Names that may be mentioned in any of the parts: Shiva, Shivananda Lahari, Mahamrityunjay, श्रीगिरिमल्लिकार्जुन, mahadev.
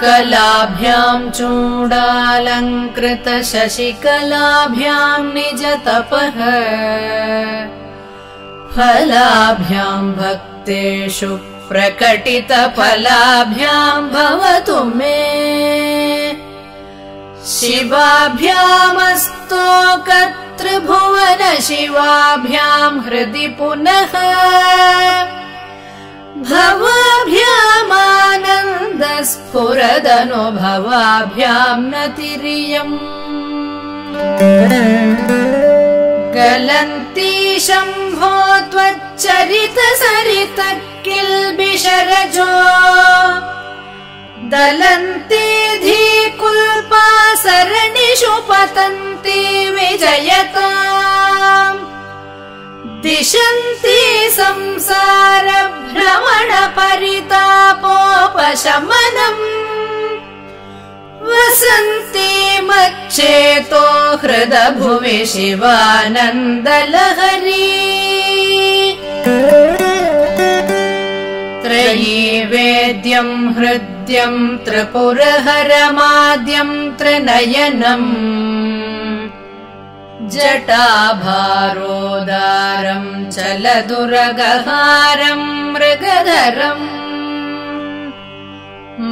कलाभ्यां चूडालंकृत शशिकलाभ्यां निजतपः फलाभ्यां भक्तेषु प्रकटित फलाभ्यां भवतु मे शिवाभ्यामस्तो कर्तृभुवन शिवाभ्यां हृदि पुनः भवाभ्यामानन्द स्फुरदनुभवाभ्यां नतिरियम् गलन्ति शम्भो त्वच्चरित सरित किल्बिषरजो दलन्ति धीकुल्पा सरणिषु पतन्ति विजयता दिशन्ति संसार भ्रमण परितापोपशमनम् वसन्ति मच्चेतो हृद भुवि शिवानन्दलहरी त्रयी वेद्यं हृद्यं त्रिपुरहरमाद्यं त्रिनयनम् जटाभारोदारं चलदुरगहारं मृगधरम्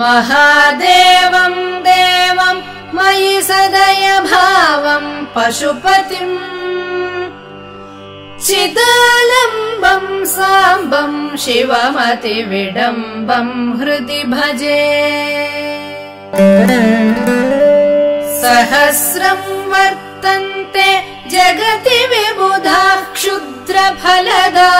महादेवं देवं मयि सदयभावं पशुपतिं चिदालम्बं साम्बं शिवमतिविडम्बं हृदि भजे सहस्रं वर्तन्ते जगति विबुधा क्षुद्रफलदा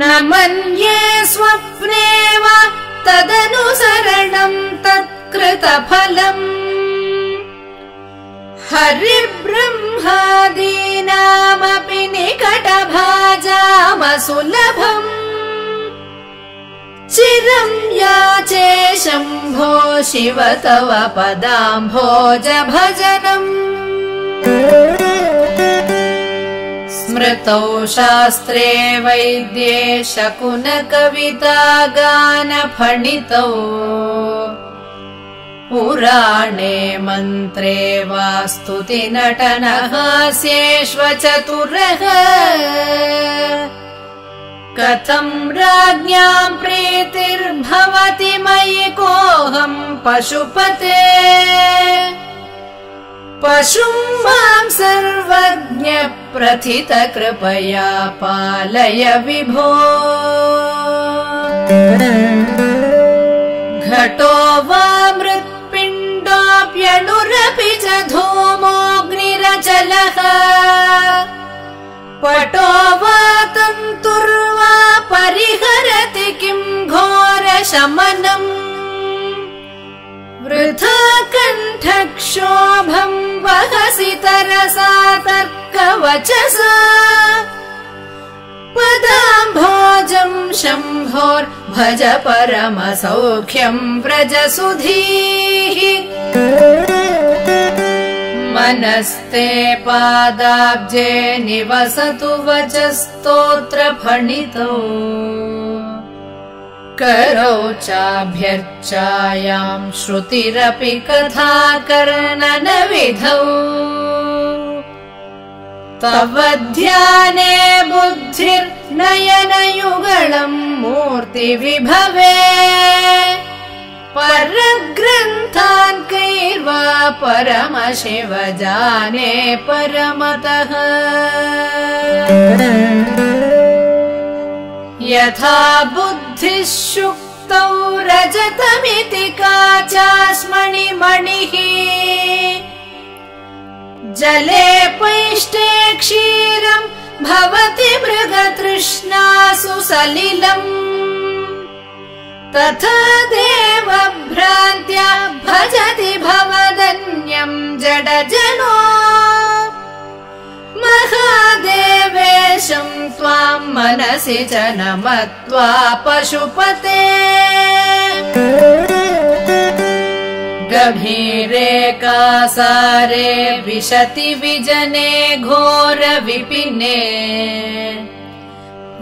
न मन्ये स्वप्ने वा तदनुसरणं तत्कृतफलम् हरिब्रह्मादीनामपि निकटभाजामसुलभम् चिरं याचे शम्भो शिव तव पदाम्भोजभजनम् स्मृतौ शास्त्रे वैद्ये शकुनकवितागानफणितौ पुराणे मन्त्रे वा स्तुतिनटनहास्येष्वचतुरः कथं राज्ञां प्रीतिर्भवति मयि कोऽहं पशुपते पशुं मां सर्वज्ञ प्रथित कृपया पालय विभो घटो वा मृत्पिण्डोऽप्यणुरपि च धूमोऽग्निरचलः पटो वा तन्तुर्वा परिहरति किं घोरशमनम् वृथा कण्ठक्षोभं वहसि तरसा तर्कवचसा पदाम्भोजं शम्भोर्भज परमसौख्यं व्रजसुधीः मनस्ते पादाब्जे निवसतु वचस्तोत्रफणितौ करौ चाभ्यर्चायां श्रुतिरपि कथाकर्णनविधौ तव ध्याने बुद्धिर्नयनयुगलं मूर्तिविभवे परग्रन्थान् कैर्वा परमशिव जाने परमतः यथा बुद्धिः शुक्तौ रजतमिति काचास्मणि मणिः जले पैष्ठे क्षीरं भवति मृगतृष्णासु सलिलम् तथा देवभ्रान्त्या भजति भवदन्यं जडजनो महादेवेशं त्वां मनसि च नमत्वा पशुपते गभीरे कासारे विशति विजने घोर विपिने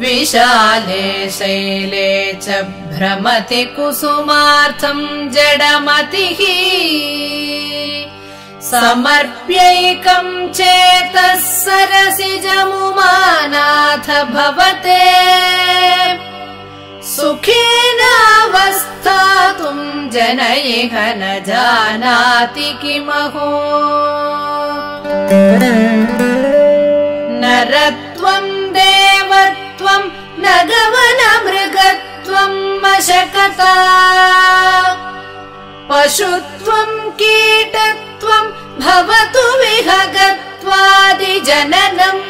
विशाले शैले च भ्रमति कुसुमार्थं जडमतिः समर्प्यैकं चेतः सरसिजमुमानाथ भवते सुखेनावस्थातुं जनैः न जानाति किमहो नरत्वं देवत्वं नगवनमृगत्वं मशकता पशुत्वं कीटत्वं भवतु विहगत्वादि जननम्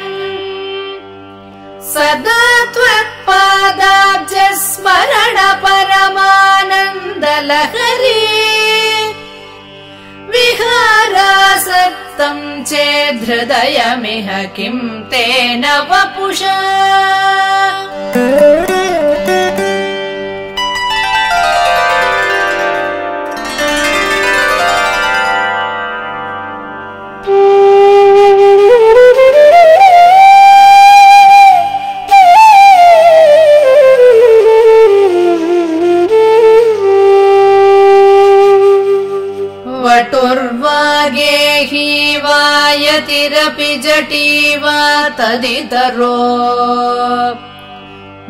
सदा त्वत्पादाब्ज स्मरण परमानन्दलहरी विहारासक्तं चेद्हृदयमिह किं तेन वपुषा गेहि वायतिरपि जटी वा तदितरो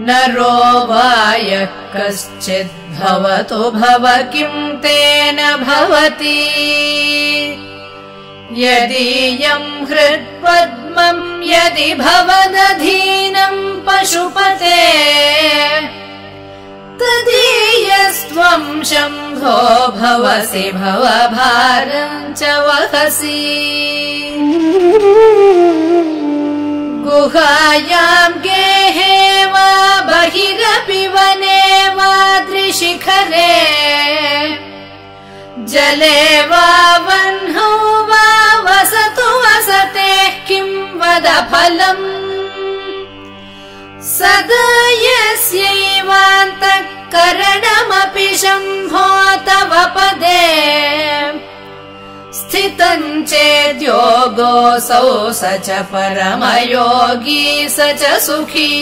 नरो वायः कश्चिद्भवतु भव किं तेन भवति यदीयं हृत्पद्मं यदि भवदधीनं पशुपते तदीयस्त्वं शम्भो भवसि भवभारं च वहसि गुहायां गेहे वा बहिरपि वने वा त्रिशिखरे जले वा वह्नौ वा वसतु वसते किं वद फलम् सदा यस्यैवान्तःकरणमपि शम्भो तव पदे स्थितं चेद्योगोऽसौ स च परमयोगी स च सुखी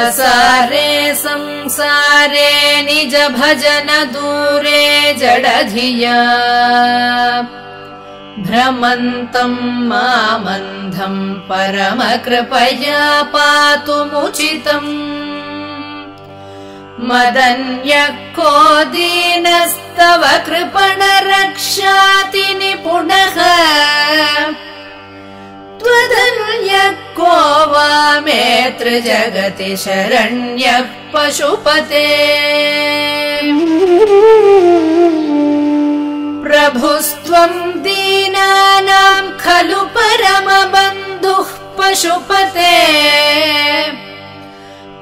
असारे संसारे निज भजन दूरे जडधिया भ्रमन्तं मामन्धं परमकृपया पातु मुचितम् मदन्यः को दीनस्तव कृपण रक्षाति निपुणः त्वदन्यः को वा मेऽत्र जगति शरण्यः पशुपते प्रभुस्त्वं दीनानां खलु परमबन्धुः पशुपते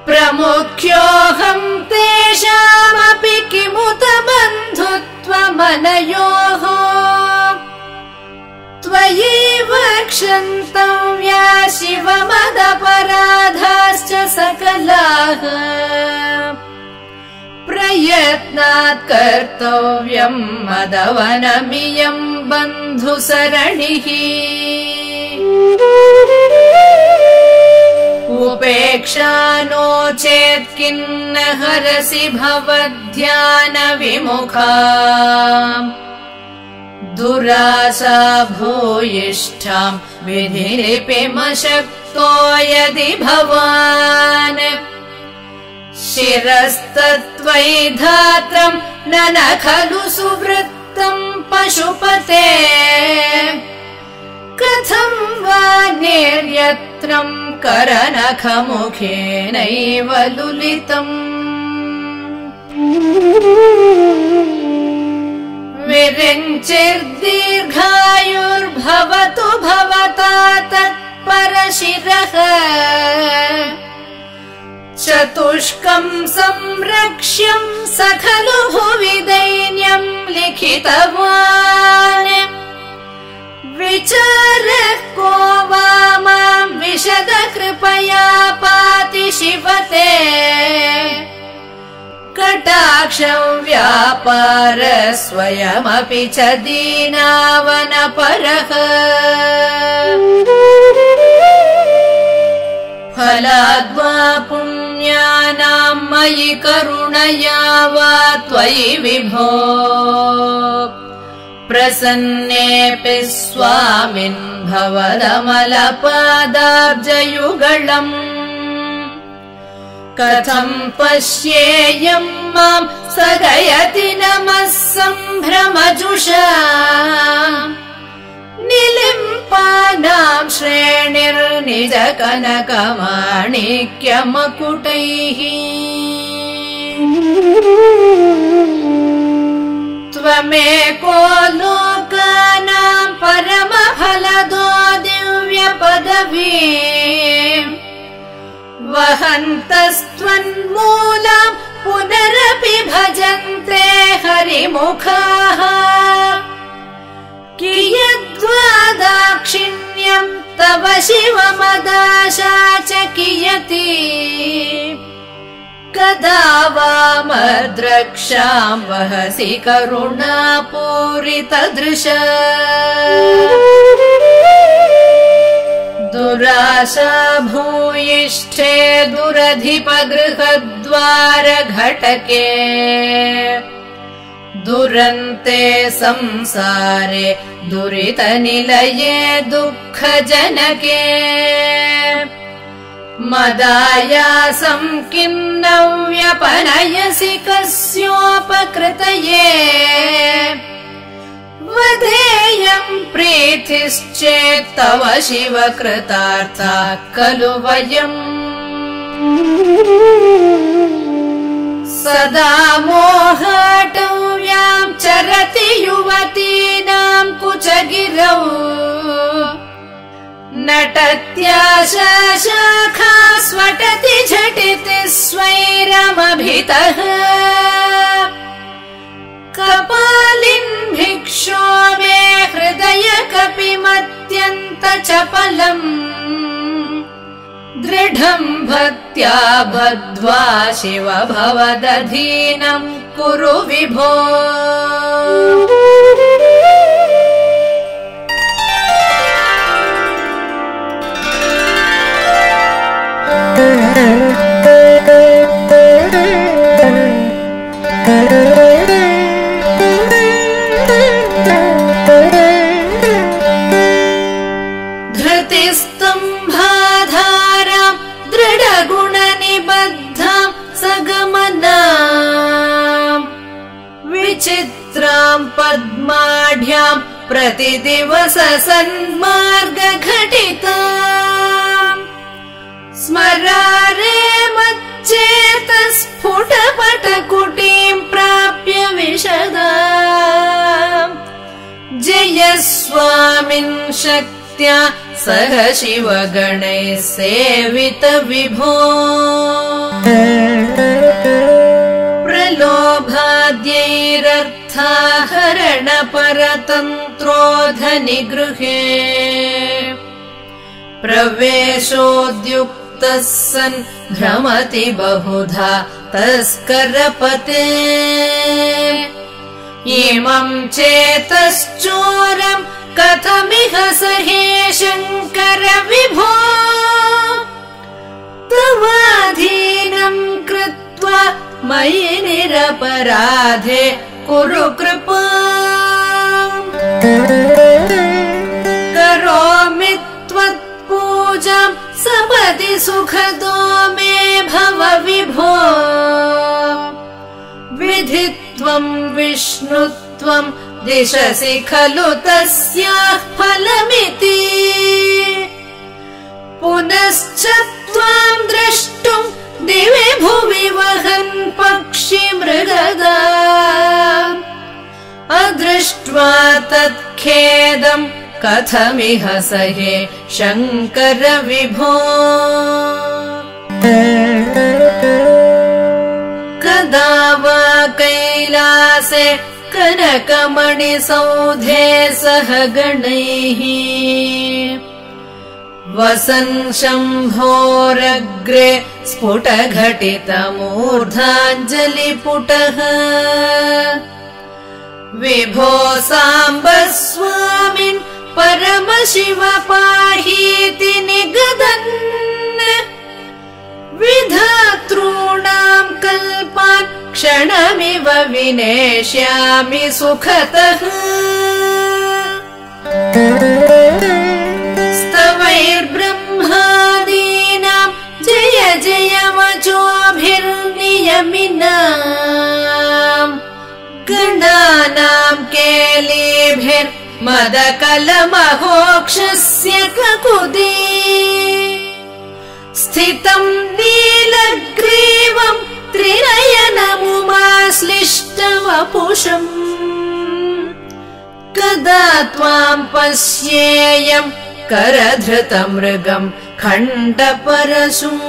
प्रमुख्योऽहं तेषामपि किमुत बन्धुत्वमनयोः त्वयैव क्षन्तव्या या शिवमदपराधाश्च सकलाः प्रयत्नात् कर्तव्यं मदवनमियं बन्धुसरणिः उपेक्षा नो चेत् किन्न हरसि भवध्यानविमुखा दुराशा भूयिष्ठां विधिरिपिमशक्तो यदि भवान् शिरस्तत्त्वयि धात्रं न खलु सुवृत्तं पशुपते कथं वा निर्यत्नं करनखमुखेनैव लुलितम् विरिञ्चिर्दीर्घायुर्भवतु भवता तत्परशिरः चतुष्कं संरक्ष्यं सखलु भुवि दैन्यं लिखितवान् विचारः को वा मां विशद कृपया पाति शिवते कटाक्षं व्यापार स्वयमपि च दीनावनपरः फलाद्वा पुण्यानां मयि करुणया वा त्वयि विभो प्रसन्नेऽपि स्वामिन् भवदमलपादाब्जयुगलम् कथं पश्येयं मां सदयति नमः सम्भ्रमजुषा निलिम्पानां श्रेणिर्निजकनकमाणिक्यमकुटैः त्वमेको लोकानां परमफलदो दिव्यपदवी वहन्तस्त्वन्मूलं पुनरपि भजन्ते हरिमुखाः कियद्वा दाक्षिण्यं तव शिवमदाशा च कियती कदा वामद्रक्षां वहसि करुणापूरितदृशा दुराशा भूयिष्ठे दुरधिपगृहद्वारघटके दुरन्ते संसारे दुरितनिलये दुःखजनके मदायासं किं न व्यपनयसि कस्योपकृतये वधेयं प्रीतिश्चेत् तव शिव कृतार्था खलु वयम् सदा मोहाटव्यां चरति युवतीनां कुचगिरौ नटत्याशा शाखा स्वटति झटिति स्वैरमभितः कपालिन् भिक्षो मे हृदय कपिमत्यन्त चपलम् दृढं भक्त्या बद्ध्वा शिव भवदधीनं कुरु विभो पद्माढ्यां प्रतिदिवस सन्मार्ग घटिता स्मरारे मच्चेत स्फुटपटकुटीं प्राप्य विशदा जय स्वामिन् शक्त्या सह शिवगणैः सेवित विभो प्रलोभाद्यैरर्थ हरण परतन्त्रोऽध निगृहे प्रवेशोद्युक्तः सन् भ्रमति बहुधा तस्करपते इमं चेतश्चोरं कथमिह सहे शङ्कर विभो तवाधीनं कृत्वा मयि निरपराधे कुरु कृपा करोमि त्वत्पूजां सपदि सुखदो मे भव विभो विधित्वं विष्णुत्वं दिशसि खलु तस्याः फलमिति पुनश्च त्वां द्रष्टुं दिवि भुवि वहन् पक्षिमृगदा अदृष्ट्वा तत्खेदं कथमिह सहे शङ्कर विभो कदा वा कैलासे कनकमणिसौधे सह गणैः वसन् शम्भोरग्रे स्फुटघटितमूर्धाञ्जलिपुटः विभो साम्ब स्वामिन् परमशिव पाहीति निगदन् विधातॄणां कल्पान् क्षणमिव विनेष्यामि सुखतः स्तवैर्ब्रह्मादीनां जय जय वचोभिर्नियमिनां गणानां केलिभिर् मदकलमहोक्षस्य ककुदे स्थितं नीलग्रीवं त्रिनयनमुमाश्लिष्टवपुषम् कदा त्वां पश्येयं करधृतमृगं खण्डपरशुं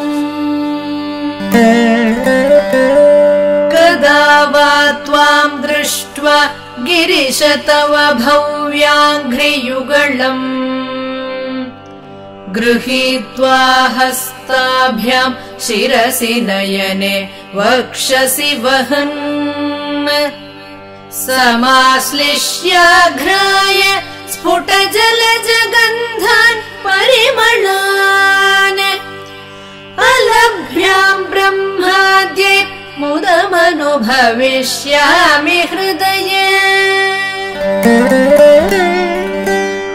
कदा वा त्वां दृष्ट्वा गिरिश तव भव्याघ्रियुगलम् गृहीत्वा हस्ताभ्यां शिरसि नयने वक्षसि वहन् समाश्लिष्याघ्राय स्फुटजलजगन्धान् परिमलान् अलभ्यां ब्रह्माद्ये मुदमनुभविष्यामि हृदये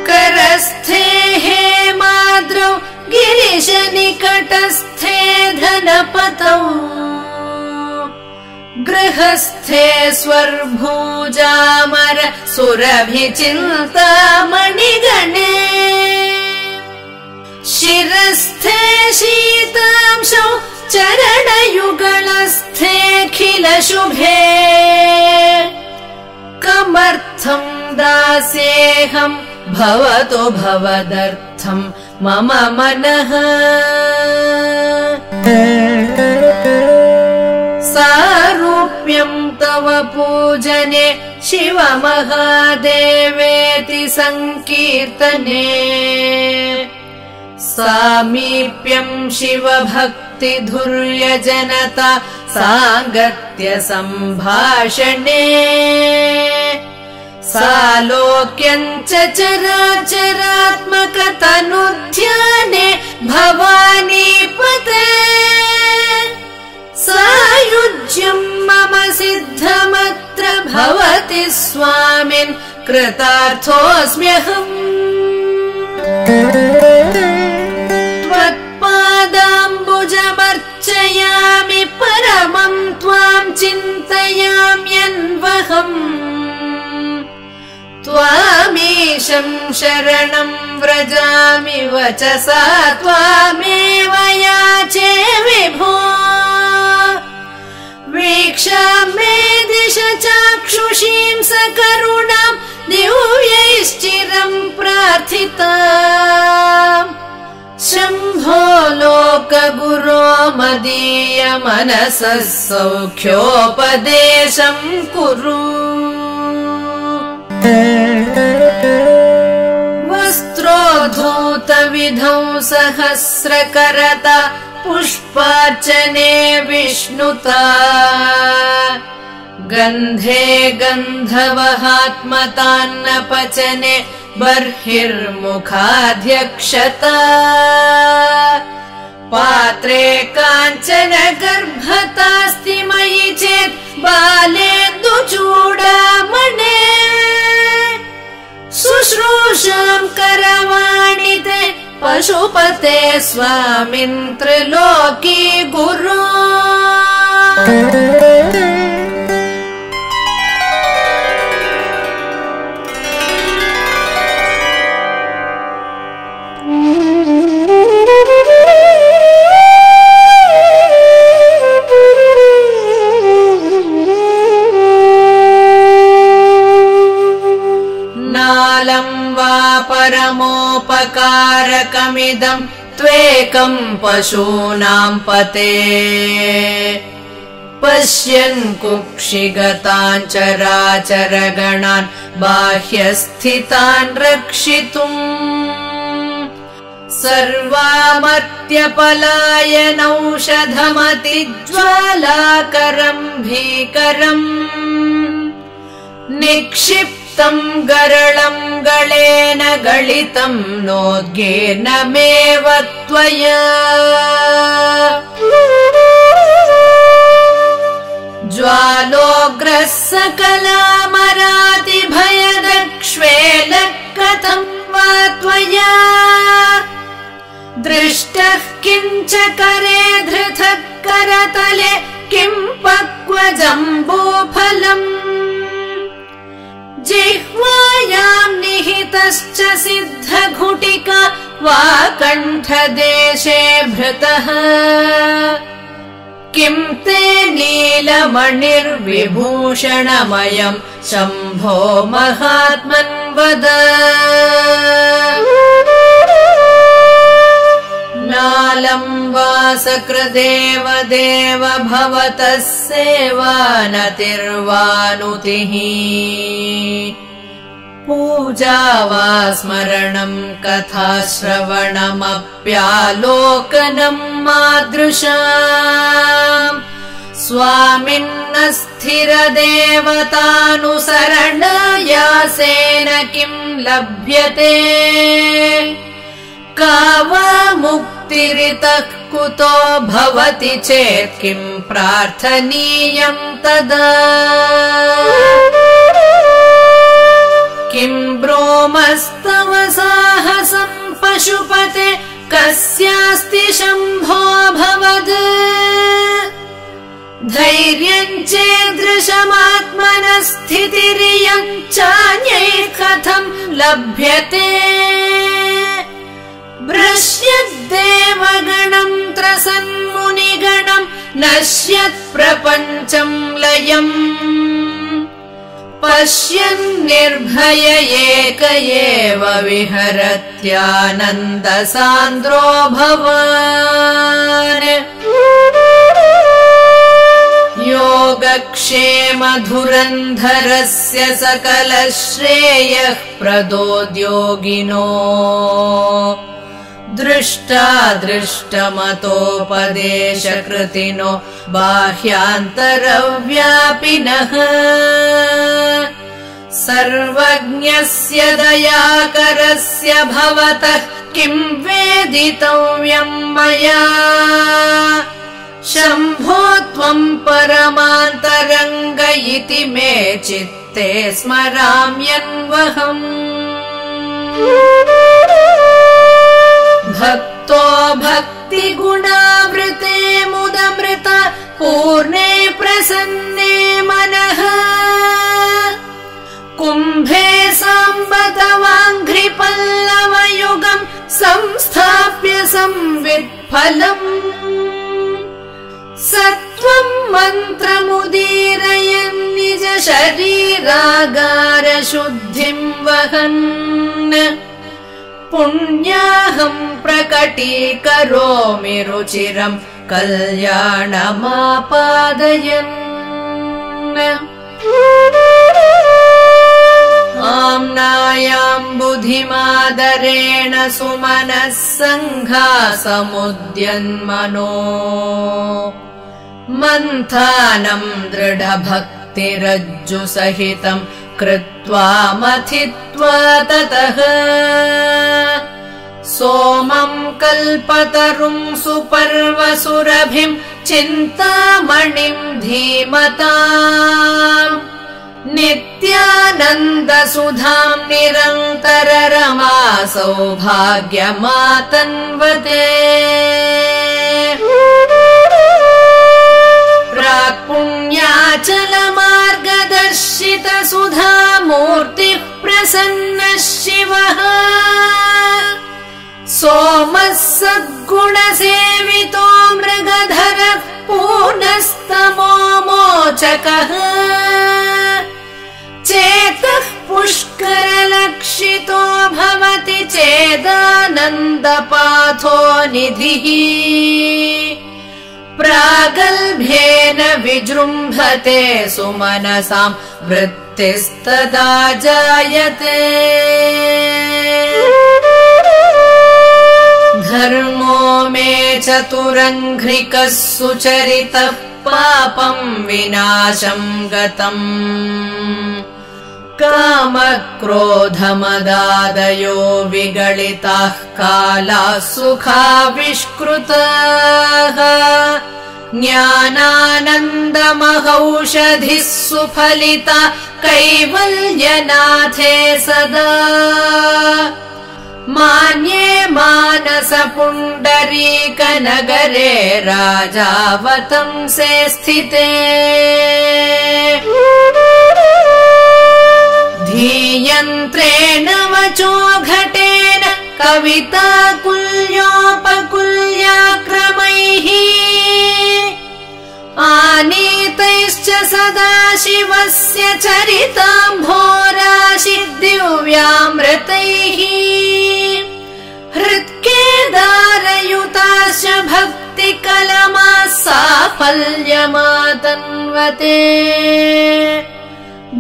करस्थे हेमाद्रौ गिरिशनिकटस्थे धनपतौ गृहस्थे स्वर्भुजामर सुरभिचिन्तामणिगणे शिरस्थे शीतांशौ चरणयुगलस्थेऽखिलशुभे कमर्थं दासेऽहं भवतो भवदर्थं मम मनः सारूप्यं तव पूजने शिव महादेवेति सङ्कीर्तने सामीप्यं शिवभक्तिधुर्यजनता साङ्गत्य सम्भाषणे सालोक्यं च चराचरात्मकतनुध्याने भवानीपते सायुज्यं मम सिद्धमत्र भवति स्वामिन् कृतार्थोऽस्म्यहम् त्वत्पादाम्बुजमर्चयामि परमं त्वां चिन्तयाम्यन्वहम् त्वामीशं शरणं व्रजामि वचसा त्वामेव याचे विभो वीक्षामे दिश चाक्षुषीं सकरुणां दिव्यैश्चिरं प्रार्थिताम् शम्भो लोकगुरो मदीय मनसः सौख्योपदेशं कुरु वस्त्रोद्धूतविधौ सहस्रकरता पुष्पार्चने विष्णुता गन्धे गन्धवहात्मतान्नपचने बर्हिर्मुखाध्यक्षता पात्रे काञ्चन गर्भतास्ति मयि चेत् बालेन्दुचूडामणे शुश्रूषां करवाणि ते पशुपते स्वामिन् त्रिलोकी गुरो परमोपकारकमिदं त्वेकं पशूनां पते पश्यन् कुक्षिगतान् चराचरगणान् बाह्यस्थितान् रक्षितुम् सर्वामर्त्यपलायनौषधमतिज्वालाकरं भीकरम् निक्षिप्तम् गरलं गलेन गलितं नोद्गीर्णमेव त्वया ज्वालोग्रस्सकलामरादिभयदक्ष्वेल कथं वा त्वया दृष्टः किञ्च करे धृतः करतले किं पक्वजम्बूफलम् जिह्वायां निहितश्च सिद्धघुटिका वा कण्ठदेशे भृतः किं ते नीलमणिर्विभूषणमयं शम्भो महात्मन् वद। नालं वा सकृदेव देव भवतः सेवानतिर्वानुतिः पूजा वा स्मरणं कथाश्रवणमप्यालोकनम् मादृशाम् स्वामिन्नस्थिरदेवतानुसरणयासेन किं लभ्यते का वा मुक्तिरितः कुतो भवति चेत् किं प्रार्थनीयं तदा किं ब्रोमस्तव साहसं पशुपते कस्यास्ति शम्भो भवद् धैर्यं चेदृशमात्मनस्थितिरियं चान्यै कथं लभ्यते भ्रश्यद्देवगणं त्रसन्मुनिगणं नश्यत्प्रपञ्चं लयम् पश्यन् निर्भय एक एव विहरत्यानन्दसान्द्रो भवान् योगक्षेमधुरन्धरस्य सकलश्रेयः प्रदोद्योगिनो दृष्टादृष्टमतोपदेशकृतिनो बाह्यान्तरव्यापिनः सर्वज्ञस्य दयाकरस्य भवतः किं वेदितव्यं मया शम्भो त्वं परमान्तरङ्ग इति मे चित्ते स्मराम्यन्वहम् भक्तो भक्तिगुणावृते मुदमृत पूर्णे प्रसन्ने मनः कुम्भे साम्बतवाङ्घ्रिपल्लवयुगं संस्थाप्य संवित्फलम् सत्वं मन्त्रमुदीरयन् निज शरीरागार शुद्धिं वहन् पुण्याहं प्रकटीकरोमि रुचिरं कल्याणमापादयन् आम्नायाम्बुधिमादरेण सुमनः सङ्घासमुद्यन्मनो मन्थानं दृढभक्तिरज्जुसहितं कृत्वा मथित्वा ततः सोमं कल्पतरुं सुपर्वसुरभिं चिन्तामणिं धीमताम् नित्यानन्दसुधां निरन्तररमा सौभाग्यमातन्वते प्राक्पुण्याचलमार्गदर्शितसुधा मूर्तिः प्रसन्नः शिवः सोमः सद्गुणसेवितो मृगधरः पूर्णस्तमो मोचकः चेतः पुष्करलक्षितो भवति चेदानन्दपाथो निधिः प्रागल्भ्येन विजृम्भते सुमनसां वृत्तिस्तदा जायते धर्मो मे चतुरङ्घ्रिकः सुचरितः पापं विनाशं गतम् काम क्रोध मदादयो विगलिताः काला सुखाविष्कृताः ज्ञानानन्दमहौषधिः सुफलिता कैवल्यनाथे सदा मान्ये मानसपुण्डरीकनगरे राजावतंसे स्थिते धीयन्त्रेण वचो घटेन कविता कुल्योपकुल्याक्रमैः आनीतैश्च सदाशिवस्य चरिताम्भोराशि दिव्यामृतैः हृत्केदारयुताश्च भक्तिकलमाः साफल्यमातन्वते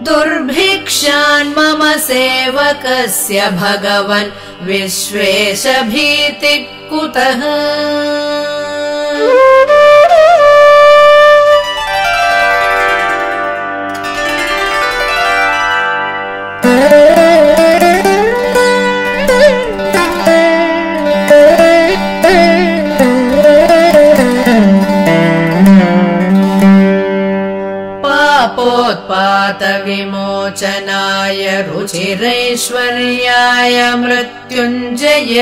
दुर्भिक्षान् मम सेवकस्य भगवन् विश्वेश भीतिः कुतः विमोचनाय रुचिरैश्वर्याय मृत्युञ्जय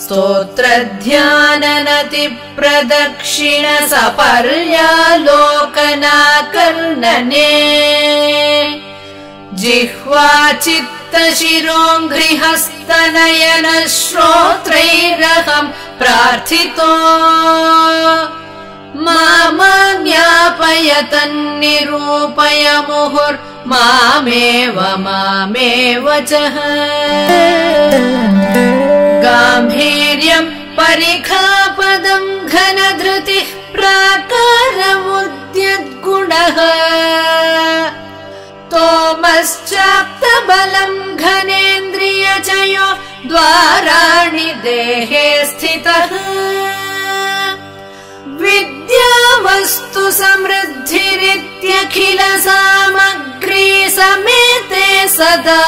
स्तोत्रध्याननतिप्रदक्षिण सपर्यालोकनाकर्णने जिह्वाचित्तशिरोङ्घ्रिहस्तनयन श्रोत्रैरहं प्रार्थितो मामा ज्ञापयतन्निरूपय मुहुर् मामेव चः गाम्भीर्यं परिखापदं घनधृतिः प्राकारमुद्यद्गुणः तोमश्चाप्तबलं घनेन्द्रियजयो द्वाराणि देहे स्थितः विद्यावस्तु समृद्धिरित्यखिल सामग्री समेते सदा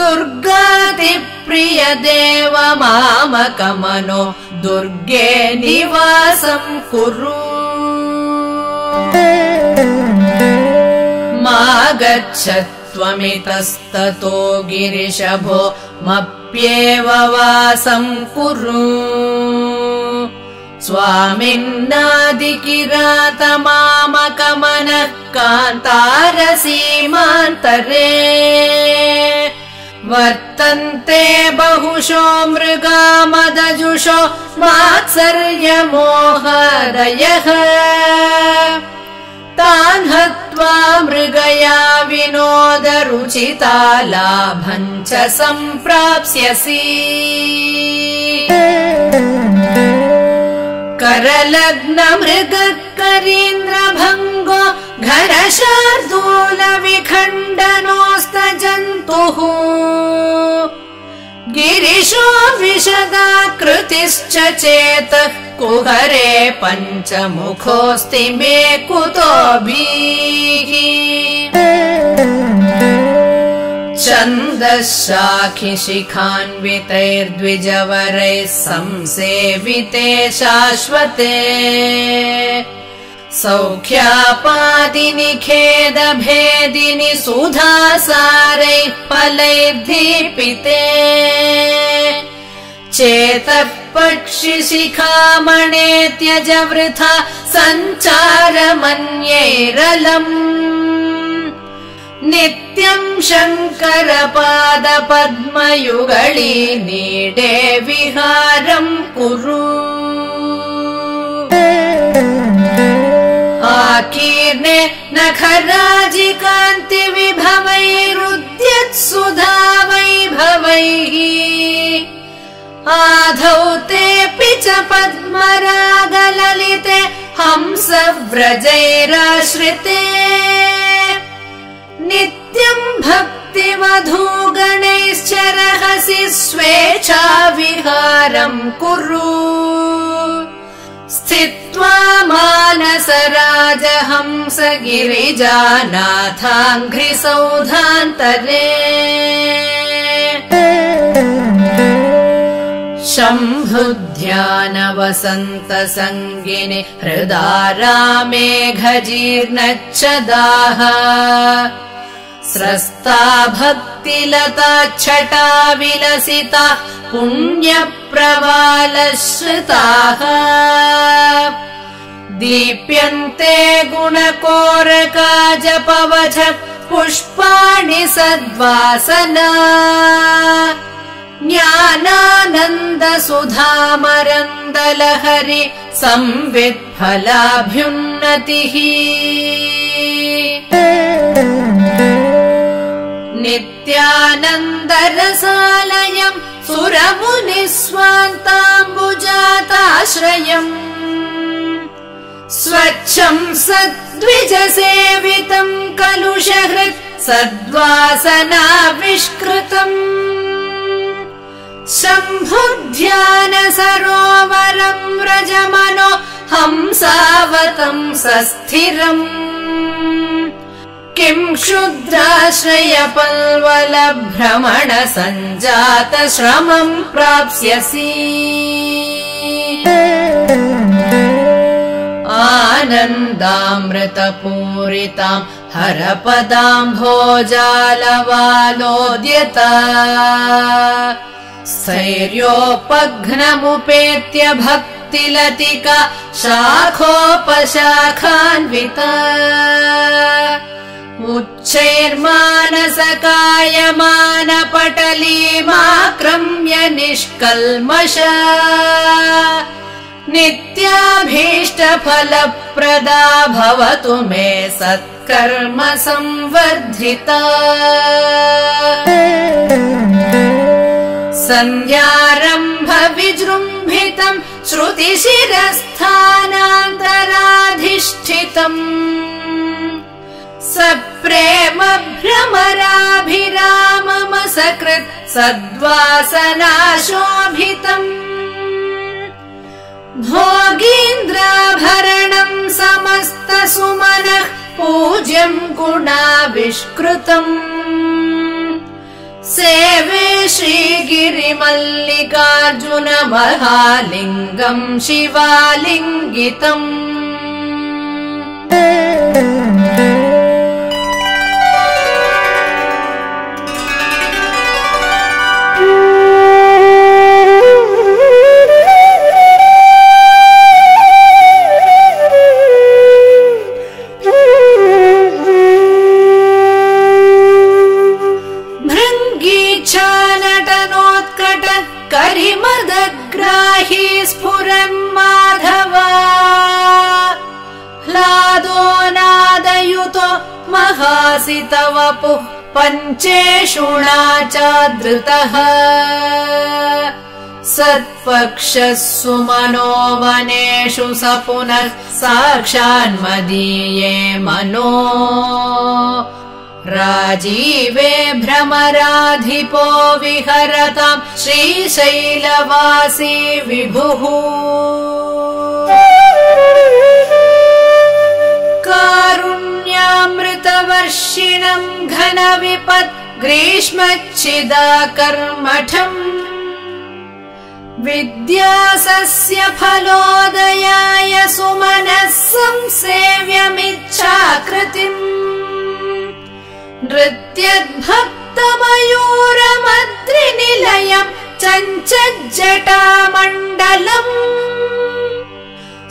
दुर्गादिप्रिय देव मामकमनो दुर्गे निवासं कुरु मा गच्छत्वमितस्ततो गिरिशभो मप्येव वासं कुरु स्वामिन्नादिकिरातमामकमनः कान्तारसीमान्तरे वर्तन्ते बहुशो मृगा मदजुषो मात्सर्यमोहदयः तान् हत्वा मृगया विनोदरुचिता लाभं च सम्प्राप्स्यसि करलग्न मृगकरीन्द्रभङ्गो घनशार्दूलविखण्डनोऽस्त जन्तुः गिरिशो विशदाकृतिश्च चेतः कुहरे पञ्चमुखोऽस्ति मे कुतोऽभिः छन्दःशाखिशिखान्वितैर्द्विजवरैः संसेविते शाश्वते सौख्यापादिनिखेदभेदिनि सुधासारैः फलैर्दीपिते चेतः पक्षिशिखामणे त्यज वृथा सञ्चारमन्यैरलम् नित्यं शङ्करपादपद्मयुगली नीडे विहारं कुरु आकीर्णे नखराजिकान्तिविभवैरुद्यत्सुधावैभवैः आधौतेऽपि च पद्मरागललिते हंसव्रजैराश्रिते नित्यं भक्तिवधूगणैश्च रहसि स्वेच्छाविहारं कुरु स्थित्वा कृत्वा मानसराजहंस गिरिजानाथाघ्रिसौधान्तरे शम्भुध्यानवसन्तसङ्गिनि हृदारामेघजीर्णच्छदाः स्रस्ता भक्तिलता छटा विलसिता पुण्यप्रवालश्रिताः दीप्यन्ते गुणकोरका जपवच पुष्पाणि सद्वासना ज्ञानानन्द सुधामरन्दलहरि संवित्फलाभ्युन्नतिः नित्यानन्दरसालयम् सुरमुनिस्वान्ताम्बुजाताश्रयम् स्वच्छम् सद्विजसेवितम् कलुषहृत् सद्वासनाविष्कृतम् शम्भुध्यानसरोवरम् व्रजमनो हंसावतं सस्थिरम् किम् क्षुद्राश्रयपल्वलभ्रमण सञ्जातश्रमम् प्राप्स्यसि आनन्दामृतपूरिताम् हरपदाम्भोजालवालोद्यता स्थैर्योपघ्नमुपेत्य भक्तिलतिका शाखोपशाखान्विता उच्चैर्मानसकायमानपटलीमाक्रम्य निष्कल्मषा नित्याभीष्टफलप्रदा भवतु मे सत्कर्म संवर्धिता सन्ध्यारम्भ विजृम्भितम् श्रुतिशिरस्थानान्तराधिष्ठितम् सप्रेम भ्रमराभिरामम सकृत् सद्वासनाशोभितम् भोगीन्द्राभरणम् समस्तसुमनः पूज्यम् गुणाविष्कृतम् सेवे श्रीगिरिमल्लिकार्जुन महालिङ्गम् शिवालिङ्गितम् महासितवपुः पञ्चेषुणा चादृतः सत्पक्षः सुमनोवनेषु स पुनः साक्षान्मदीये मनो राजीवे भ्रमराधिपो विहरताम् श्रीशैलवासी विभुः कारुण्यामृतवर्षिणम् घनविपत् ग्रीष्मच्छिदाकर्मठम् विद्यासस्य फलोदयाय सुमनः संसेव्यमिच्छाकृतिम् नृत्यद्भक्तमयूरमद्रिनिलयम् चञ्चज्जटामण्डलम्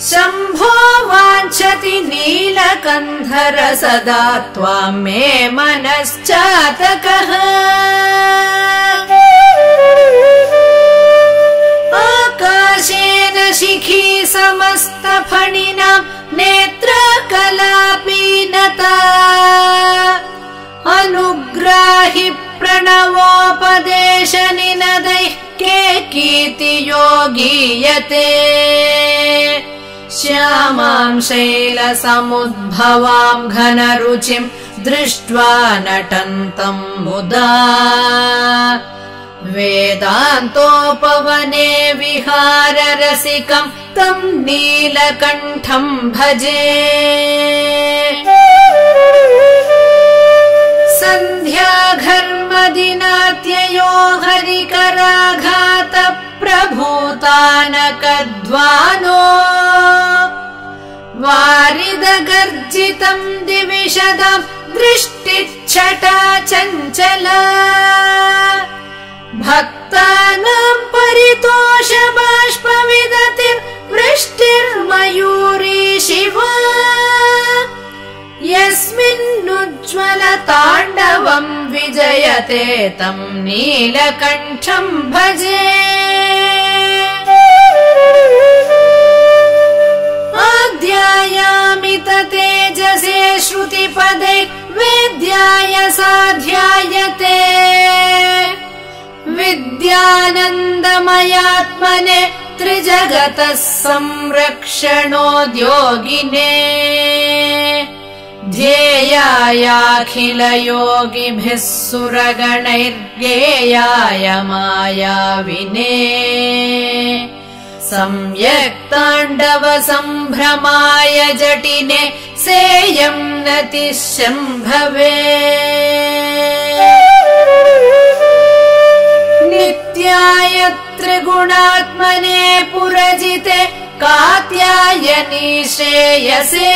शम्भो वाञ्छति नीलकन्धर सदा त्वाम् मे मनश्चातकः आकाशेन शिखी समस्तफणिनाम् नेत्रकलापीनता अनुग्राहि प्रणवोपदेश निनदैः केकीति योगीयते श्यामाम् शैलसमुद्भवाम् घनरुचिम् दृष्ट्वा नटन्तम् मुदा वेदान्तोपवने विहाररसिकं तं नीलकण्ठं भजे। सन्ध्याघर्मदिनात्ययो हरिकराघातप्रभूतानकद्वानो वारिदगर्जितं दिविशदं दृष्टिच्छटा चञ्चला। भक्तानां परितोष बाष्पविदतिर्वृष्टिर्मयूरी शिवा। यस्मिन्नुज्ज्वलताण्डवं विजयते तं नीलकण्ठं भजे। आध्यायामित तेजसे श्रुतिपदे वेद्यायसाध्यायते। विद्यानन्दमयात्मने त्रिजगतः संरक्षणोद्योगिने। ध्येयायाखिलयोगिभिः सुरगणैर्गेयाय मायाविने। सम्यक्ताण्डवसम्भ्रमाय जटिने सेयं नतिशम्भवे। नित्याय त्रिगुणात्मने पुरजिते कात्यायनी श्रेयसे।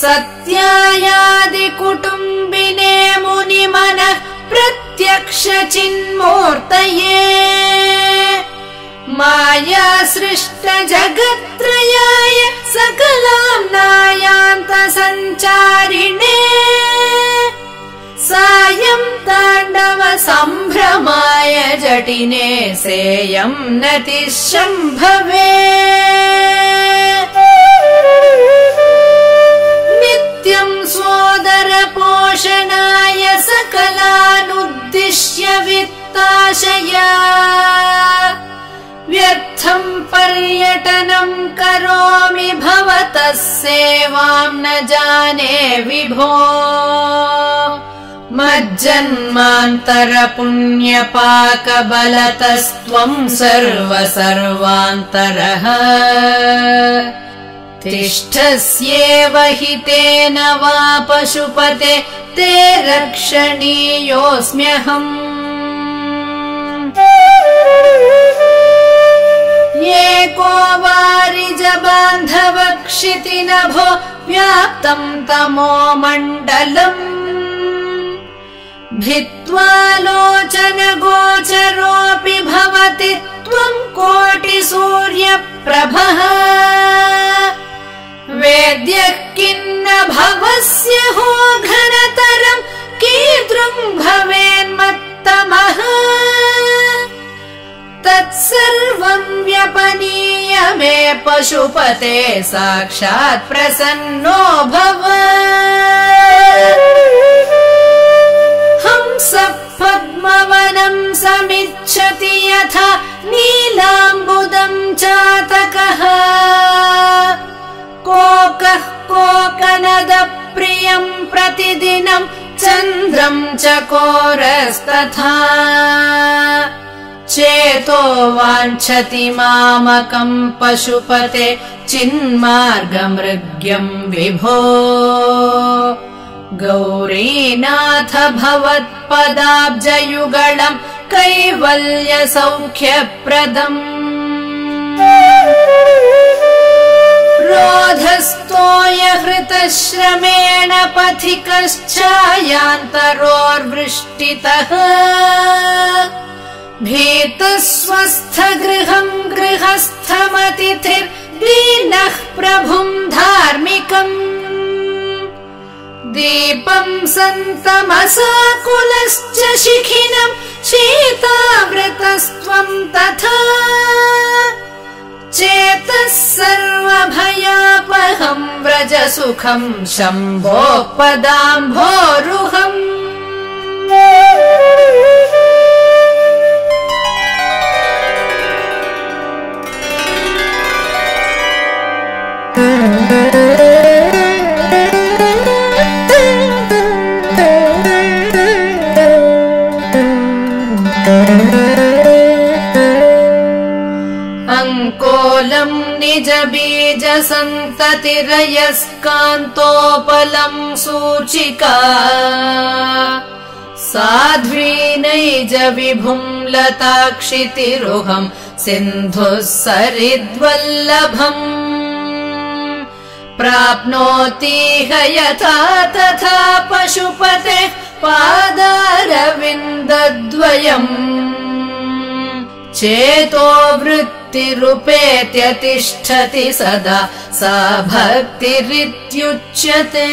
सत्यायादिकुटुम्बिने मुनिमनः प्रत्यक्षचिन्मूर्तये। मायासृष्टजगत्त्रयाय सकलाम्नायान्तसञ्चारिणे। सायं ताण्डवसम्भ्रमाय जटिने सेयं नतिशम्भवे। नित्यं सोदरपोषणाय सकलानुद्दिश्य वित्ताशया। व्यर्थं पर्यटनं करोमि भवतः सेवां न जाने विभो। मज्जन्मान्तरपुण्यपाकबलतस्त्वं सर्वसर्वान्तरः। तिष्ठस्येव हितेन वा पशुपते ते रक्षणीयोऽस्म्यहम्। एको वारिजबान्धवक्षितिनभो व्याप्तं तमो मण्डलम्। भित्त्वालोचनगोचरोऽपि भवति त्वं कोटिसूर्यप्रभः। वेद्यः किन्न भवस्य हो घनतरं कीदृं भवेन्मत्तमः। तत्सर्वं व्यपनीय मे पशुपते साक्षात् प्रसन्नो भव। हंसपद्मवनं समिच्छति यथा नीलाम्बुदं चातकः। कोकः कोकनदप्रियं प्रतिदिनं चन्द्रं चकोरस्तथा। चेतो वाञ्छति मामकं पशुपते चिन्मार्गमृग्यं विभो। गौरीनाथ भवत्पदाब्जयुगलं कैवल्यसौख्यप्रदम्। रोधस्तोय हृतश्रमेण पथिकश्चायान्तरोर्वृष्टितः। भीतस्वस्थगृहं गृहस्थमतिथिर्लीनः प्रभुं धार्मिकम्। दीपं सन्तमसाकुलश्च शिखिनं शीताव्रतस्त्वं तथा। चेतः सर्वभयापहं व्रजसुखं शम्भो पदाम्भोरुहम्। सन्ततिरयस्कान्तोपलं सूचिका साध्वी नैज विभुं लताक्षितिरुहं सिन्धुः सरिद्वल्लभम् प्राप्नोति यथा तथा पशुपतेः पादारविन्दद्वयम् चेतो वृत्तिरुपेत्यतिष्ठति सदा सा भक्तिरित्युच्यते।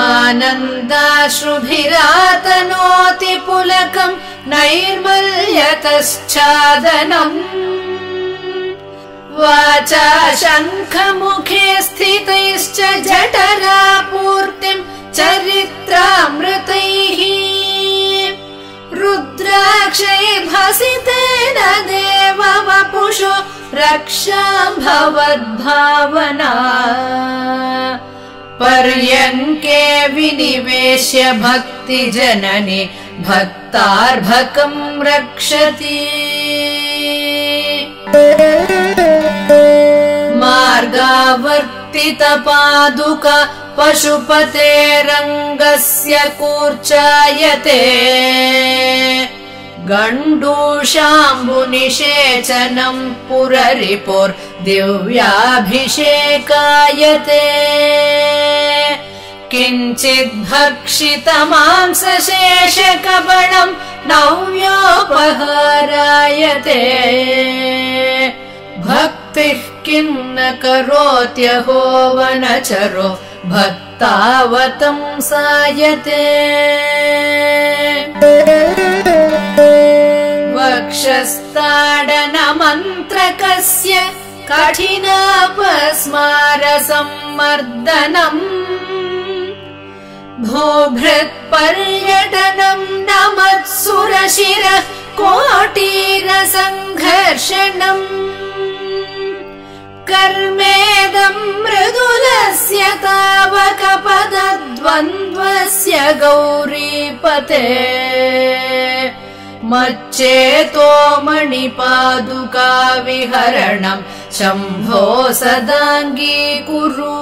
आनन्दाश्रुभिरातनोति पुलकं नैर्मल्यतश्चादनम् वाचा शङ्खमुखे स्थितैश्च जठरा पूर्तिं चरित्रामृतैः रुद्राक्षैर्भसितेन देववपुषो रक्षां भवद्भावना पर्यङ्के विनिवेश्य भक्तिजननि भक्तार्भकं रक्षति। मार्गावर्तितपादुका पशुपतेरङ्गस्य कूर्चायते गण्डूषाम्बुनिषेचनं पुररिपुर्दिव्याभिषेकायते किञ्चिद्भक्षितमांसशेषकबणं नव्योपहारायते भक्तिः किं न करोत्यहो वनचरो भक्तावतं सायते। वक्षस्थाडनमन्त्रकस्य कठिनापस्मारसंमर्दनम् भूभृत्पर्यटनं नमत्सुरशिरः कोटीरसङ्घर्षणम् कर्मेदं मृदुलस्य तावकपदद्वन्द्वस्य गौरीपते मच्चेतो मणिपादुका विहरणं शम्भो सदाङ्गीकुरु।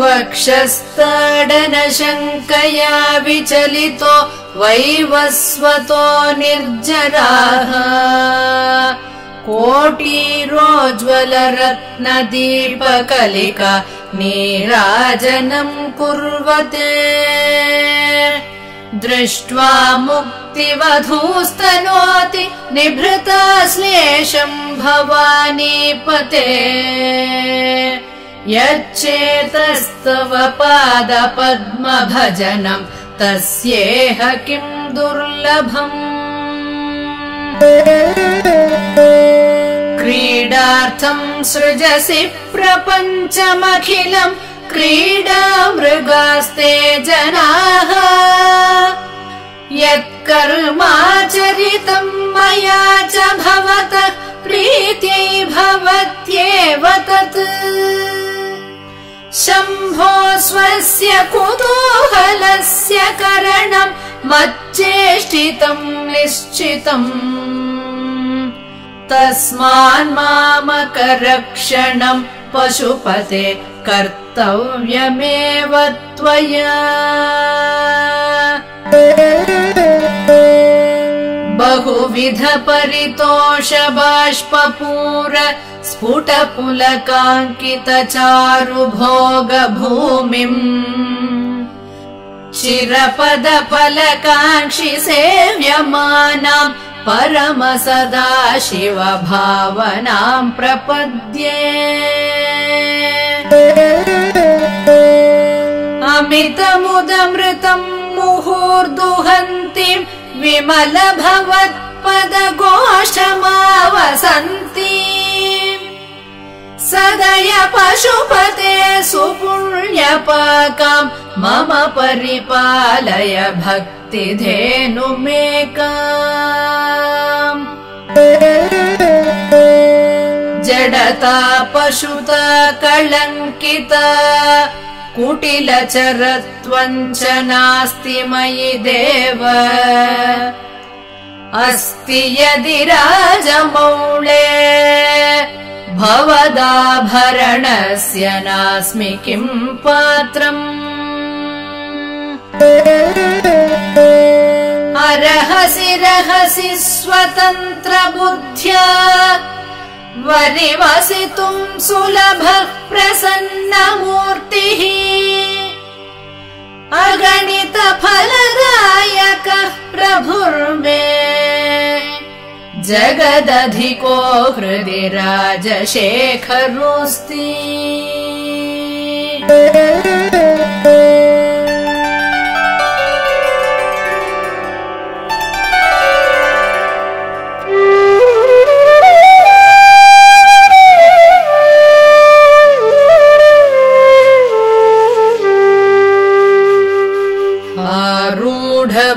वक्षस्थाडनशङ्कया विचलितो वैवस्वतो निर्जराः कोटीरोज्ज्वलरत्नदीपकलिका नीराजनं कुर्वते दृष्ट्वा मुक्तिवधूस्तनोति निभृताश्लेषं भवानीपते यच्चेतस्तव पादपद्मभजनं तस्येह किं दुर्लभम्। क्रीडार्थं सृजसि प्रपञ्चमखिलं क्रीडामृगास्ते जनाः यत्कर्माचरितं मया च भवतः प्रीत्यै भवत्येव तत् शम्भो स्वस्य कुतूहलस्य करणं मच्चेष्टितं निश्चितम् तस्मान्मामकरक्षणं पशुपते कर्तव्यमेव त्वया। बहुविधपरितोषबाष्पपूर स्फुटपुलकाङ्कितचारुभोगभूमिम् चिरपदपलकाङ्क्षि सेव्यमानां परमसदाशिवभावनां प्रपद्ये अमितमुदमृतं मुहुर्दुहन्तीं विमलभवत्पदगोष्ठमावसन्ति सदय पशुपते सुपुण्यपाकं मम परिपालय भक्तिधेनुमेकाम्। जडता पशुता कलङ्किता कुटिलचरत्वञ्च नास्ति मयि देव अस्ति यदि राजमौले भवदाभरणस्य नास्मि किं पात्रम् अरहसि रहसि स्वतन्त्रबुद्ध्या वनिवसितुं सुलभः प्रसन्नमूर्तिः अगणितफलदायकः प्रभुर्मे जगदधिको हृदि राजशेखरोऽस्ति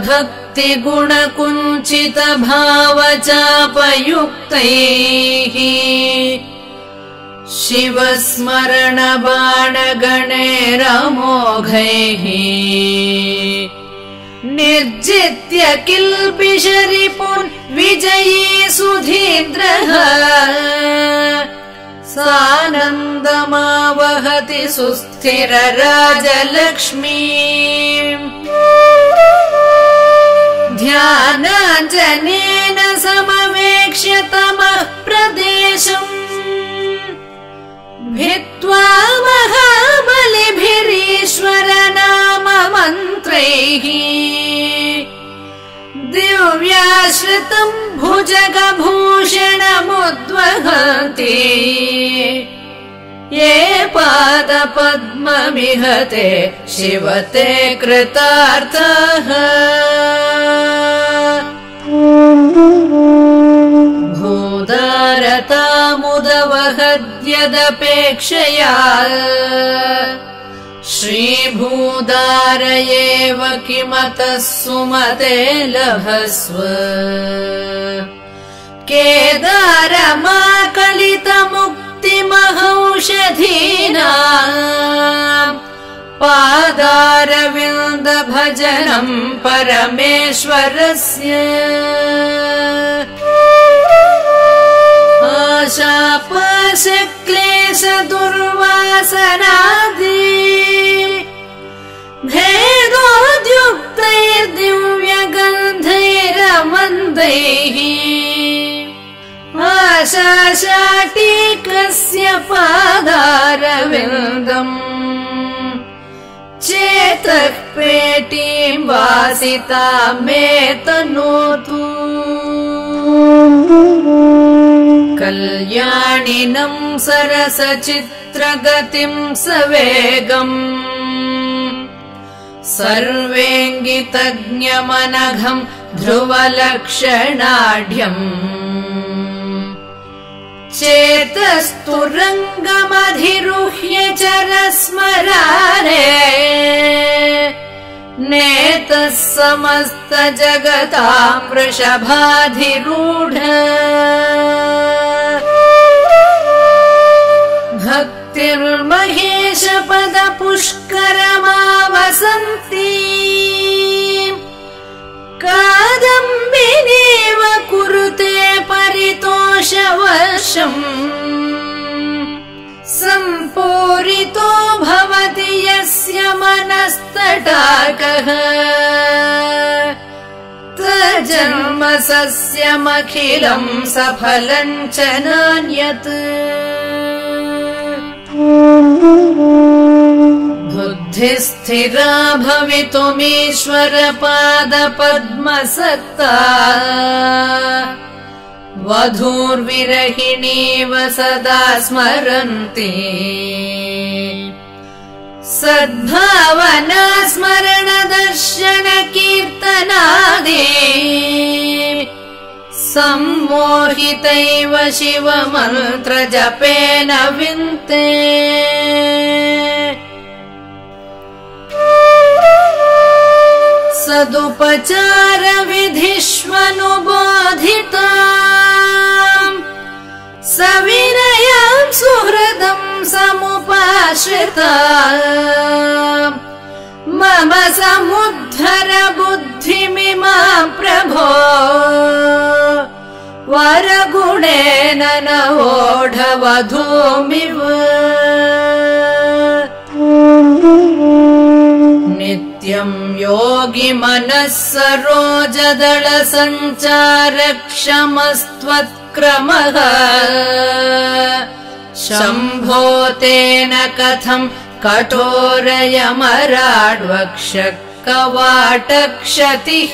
भक्ति गुण कुंचित भाव चापयुक्तैः शिव स्मरण बाण गणैरमोघैः निर्जित्य किल्बिष रिपुन् विजयी सुधीन्द्रः सानन्दमावहति सुस्थिर राजलक्ष्मीम् ध्यानाञ्जनेन समवेक्ष्य तमः प्रदेशम् भित्वा महाबलिभिरीश्वर नाम मन्त्रैः दिव्याश्रितम् भुजगभूषणमुद्वहन्ति ये पादपद्ममिहते शिवते कृतार्थः भूदारतामुदवहद्यदपेक्षया श्रीभूदार एव किमतः सुमते लभस्व केदारमाकलितमुक्तिमहौषधीनाम् पादारविन्द भजनं परमेश्वरस्य आशापाशक्लेश दुर्वासनादि भेदोद्युक्तैर्दिव्यगन्धैरमन्दैः आशाशाटीकस्य पादारविन्दम् चेतः पेटीं वासितां मे तनोतु कल्याणिनं सरसचित्रगतिं सवेगम् सर्वेङ्गितज्ञमनघं ध्रुवलक्षणाढ्यम् चेतस्तु रङ्गमधिरुह्य चरस्मरारे नेतः समस्तजगतां वृषभाधिरूढ भक्तिर्महेशपदपुष्करमावसन्ति कादम्बिनीव कुरुते परितोषवर्षम् सम्पूरितो भवति यस्य मनस्तटाकः तज्जन्मसस्यमखिलं सफलं च नान्यत् बुद्धिस्थिरा भवितुमीश्वरपादपद्मसत्ता वधूर्विरहिणीव सदा स्मरन्ति सद्भावना स्मरणदर्शनकीर्तनादि सम्मोहितैव शिवमन्त्रजपेन विन्ते सदुपचारविधिष्वनुबोधिताम् सविनयं सुहृदं समुपा आश्रिता मम समुद्धर बुद्धिमिमां प्रभो वरगुणेन नवोढवधूमिव नित्यं योगि मनस्सरोजदल संचारक्षमस्त्वत्क्रमः शम्भो तेन कथं कठोरयमराड्वक्षकवाटक्षतिः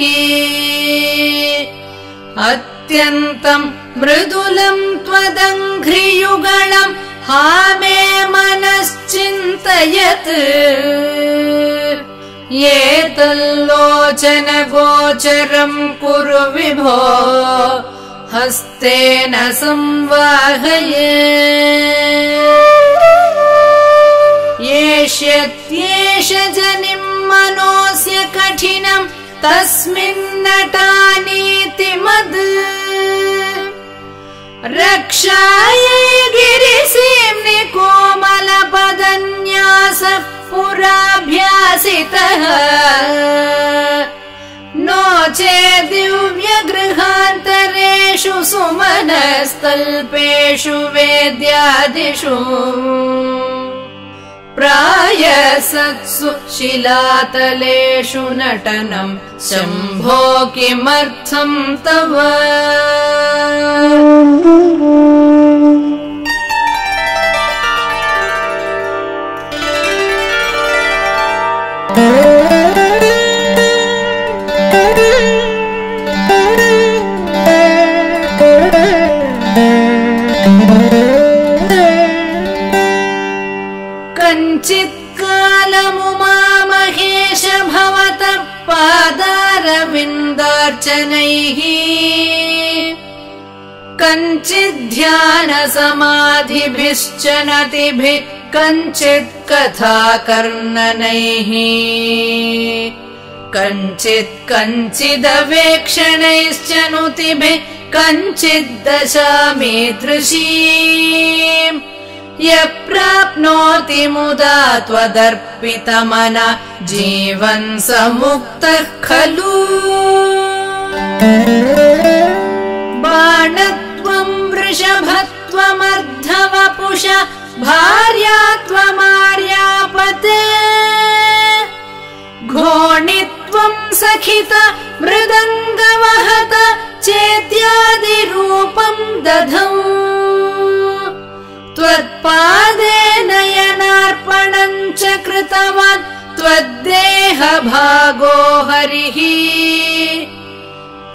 अत्यन्तं मृदुलं त्वदङ्घ्रियुगलं हा मे मनश्चिन्तयत् एतल्लोचन गोचरं कुरु विभो हस्तेन संवाहये येष्यत्येष जनिं मनोस्य कठिनं तस्मिन्नटानीति मद् रक्षायै गिरिसीम्नि कोमलपदन्यासः पुराभ्यासितः नो चेदिव्यगृहान्तरेषु सुमनस्तल्पेषु वेद्यादिषु प्रायसत्सु शिलातलेषु नटनं शम्भो किमर्थं तव पादारविन्दार्चनैः कञ्चिद्ध्यानसमाधिभिश्च नतिभिः कञ्चित् कथाकर्णनैः कञ्चिदवेक्षणैश्च नुतिभिः कञ्चिद्दशामीदृशी यः प्राप्नोति मुदा त्वदर्पितमना जीवन् स मुक्तः खलु बाणत्वं वृषभत्वमर्धवपुष भार्यात्वमार्यापते घोणित्वं सखित मृदङ्गवहत चेत्यादिरूपं दधौ त्वत्पादे नयनार्पणं च कृतवान् त्वद्देहभागो हरिः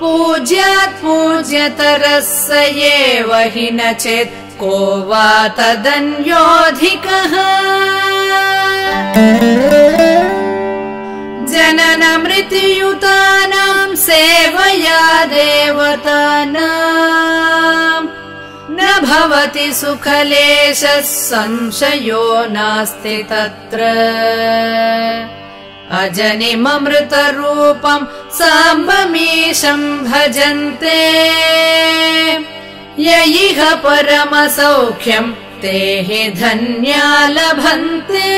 पूज्यात् पूज्यतरः स एव हि न चेत् को वा तदन्योऽधिकः जननमृत्युयुतानां सेवया देवतानाम् न भवति सुखलेशः संशयो नास्ति तत्र अजनिममृतरूपं साम्बमीशं भजन्ते य इह परमसौख्यं ते हि धन्या लभन्ते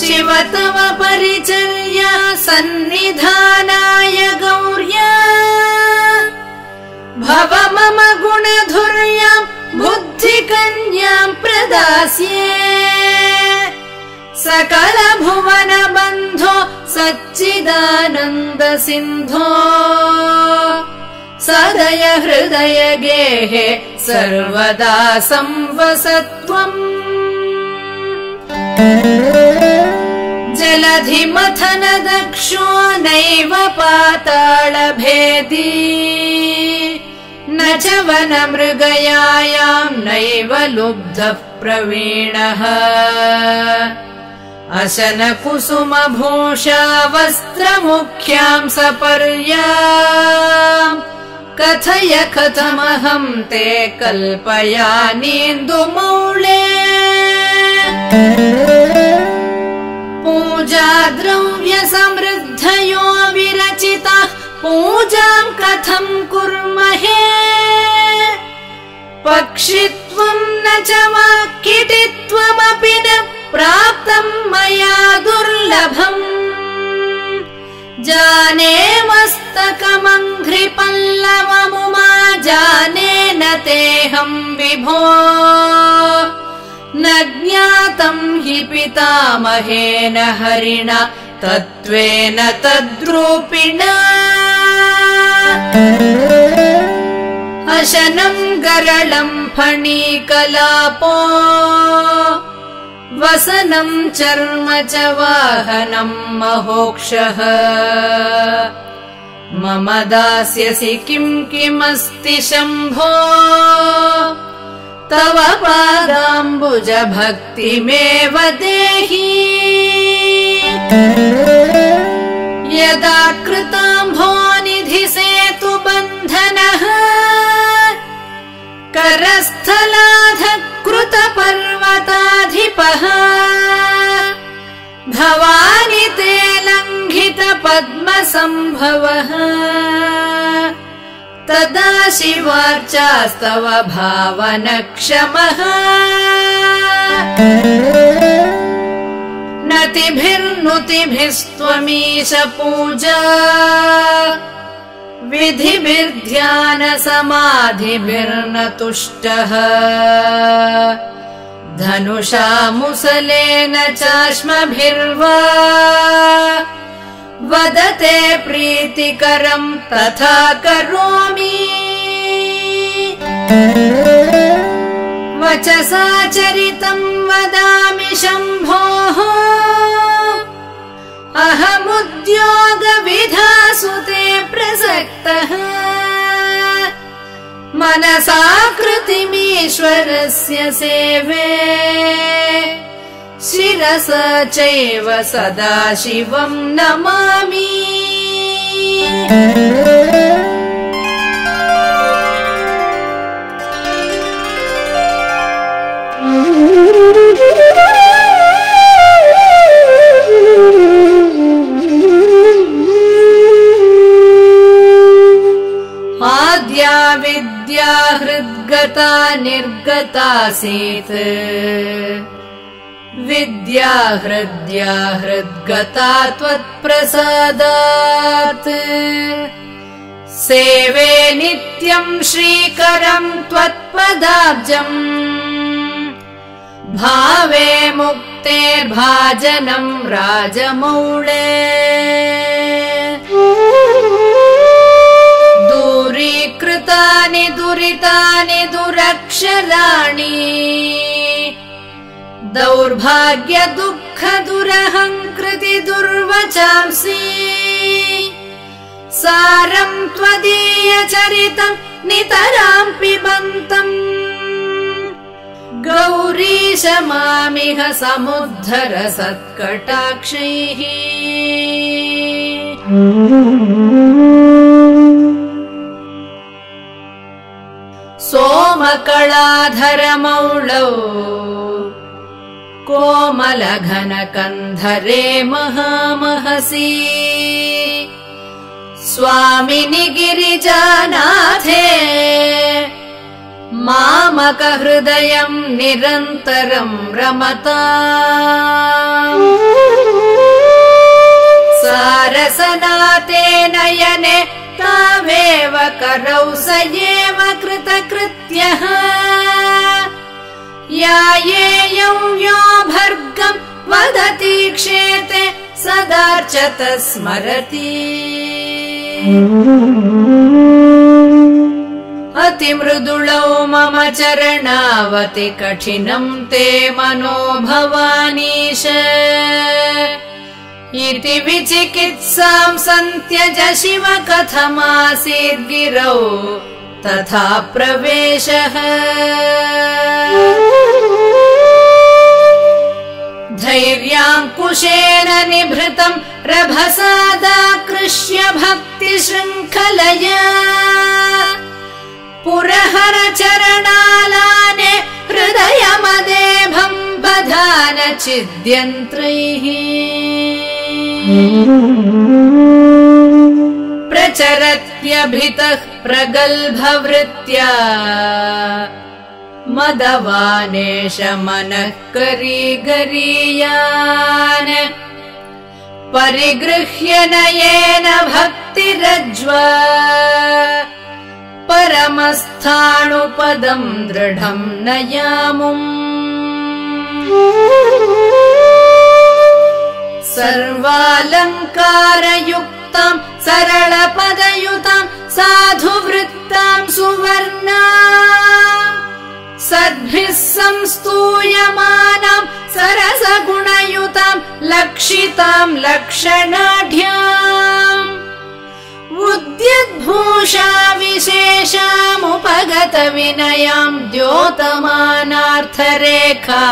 शिव तव परिचर्या सन्निधानाय गौर्या भव मम गुणधुर्यां बुद्धिकन्यां प्रदास्ये सकलभुवनबन्धो सच्चिदानन्दसिन्धो सदय हृदय गेहे सर्वदा संवसत्वम् जलधिमथन दक्षो नैव पातालभेदी न च वनमृगयायां नैव लुब्धः प्रवीणः अशनकुसुमभूषा वस्त्रमुख्यां सपर्याम् कथय कथमहं ते कल्पयानीन्दुमौले पूजा द्रव्यसमृद्धयो विरचिता पूजां कथं कुर्महे पक्षित्वं न च वाक्यतित्वमपि न प्राप्तं मया दुर्लभम् जाने मस्तकमङ्घ्रिपल्लवमुमा जाने न तेऽहं विभो न ज्ञातं हि पितामहेन हरिणा तत्त्वेन तद्रूपिणा अशनं गरलं फणीकलापो वसनं चर्म च वाहनं महोक्षः मम दास्यसि किं किमस्ति शम्भो तव पादाम्बुज भक्तिमेव देहि यदा कृताम्भो निधि सेतु बन्धनः करस्थलाध कृत पर्वताधिपः भवानि ते लङ्घित पद्मसम्भवः तदा शिवार्चास्तव भावनक्षमः नतिभिर्नुतिभिस्त्वमीश पूजा विधिभिर्ध्यान समाधिभिर्न तुष्टः धनुषा मुसलेन चाश्मभिर्वा वदते प्रीतिकरं तथा करोमि वचसा चरितं वदामि शम्भोः अहमुद्योगविधासुते प्रसक्तः मनसाकृतिमीश्वरस्य सेवे शिरसा चैव सदा शिवं नमामि। आद्या विद्या हृद्गता निर्गतासीत् विद्या हृद्या हृद्गता त्वत्प्रसादात् सेवे नित्यं श्रीकरं त्वत्पदाब्जम् भावे मुक्तेर्भाजनं राजमौळे दूरीकृतानि दुरितानि दुरक्षराणि दौर्भाग्य दुःख दुरहंकृति दुर्वचांसि सारं त्वदीय चरितं नितरां पिबन्तं गौरीश मामिह समुद्धर सत्कटाक्षैः सोमकलाधर मौळौ कोमलघनकन्धरे महामहसि स्वामिनि गिरिजानाथे मामकहृदयं निरन्तरं रमताम् सारसनाते नयने तावेव करौ स एव कृतकृत्यः यायेयौ यो भर्गं वदति क्षेते सदार्चत स्मरति अतिमृदुलौ मम चरणावति कठिनं ते मनो भवानीश इति विचिकित्सां सन्त्यज शिव कथमासीद् गिरौ तथा प्रवेशः धैर्याङ्कुशेन निभृतं रभसादाकृष्य भक्तिशृङ्खलया पुरहर चरणालाने हृदयमदेभं बधान चिद्यन्त्रैः प्रचरत्यभितः प्रगल्भवृत्या मदवानेश मनः करीगरीयान् परिगृह्य नयेन भक्तिरज्वा परमस्थाणुपदं दृढं नयामुम् सर्वालङ्कारयुक्तं सरलपदयुतं साधुवृत्तां सुवर्णा सद्भिः संस्तूयमानां सरसगुणयुतां लक्षितां लक्षणाढ्याम् उद्यद्भूषा विशेषामुपगतविनयां द्योतमानार्थरेखा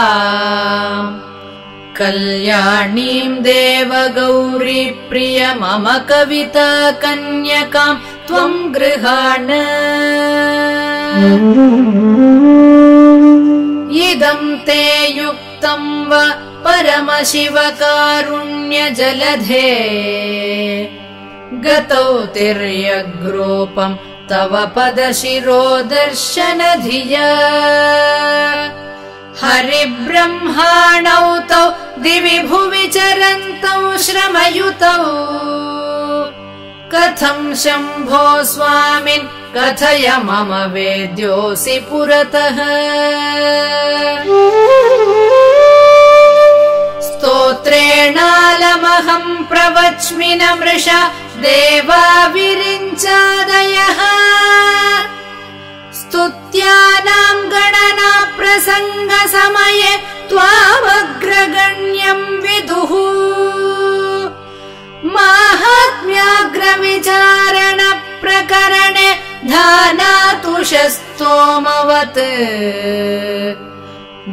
कल्याणीं देवगौरी प्रिय मम कविता कन्यकां त्वं गृहाण इदं ते युक्तं वा परमशिवकारुण्यजलधे गतौ तिर्यग्रूपं तव पदशिरो दर्शनधिया हरिब्रह्माणौ तौ दिवि भुवि चरन्तौ श्रमयुतौ कथं शम्भो स्वामिन् कथय मम वेद्योऽसि पुरतः स्तोत्रेणालमहं प्रवच्मि नमृषा देवा विरिञ्चादयः स्तुत्यानां गणना प्रसङ्गसमये त्वामग्रगण्यं विदुः माहात्म्याग्रविचारणप्रकरणे धानातुषस्तोमवत्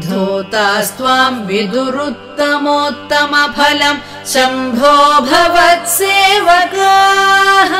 धोतास्त्वां विदुरुत्तमोत्तमफलं शम्भो भवत्सेवकाः।